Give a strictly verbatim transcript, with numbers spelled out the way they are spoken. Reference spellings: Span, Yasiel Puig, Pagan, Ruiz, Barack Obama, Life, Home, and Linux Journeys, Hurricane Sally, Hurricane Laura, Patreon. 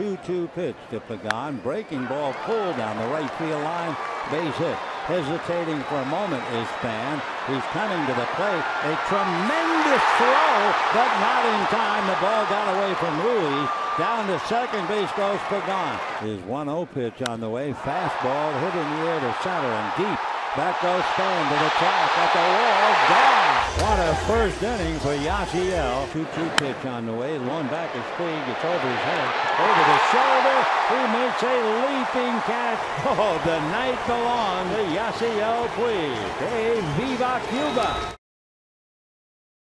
two two pitch to Pagan. Breaking ball pulled down the right field line. Base hit. Hesitating for a moment is Span. He's coming to the plate. A tremendous throw, but not in time. The ball got away from Ruiz. Down to second base goes Pagan. His one oh pitch on the way. Fastball hitting the air to center and deep. Back goes Span to the track at the wall. Gone. What a first inning for Yasiel. two two pitch on the way. One back is Puig. It's over his head. Over the shoulder. He makes a leaping catch. Oh, the night belongs to Yasiel Puig. Hey, viva Cuba.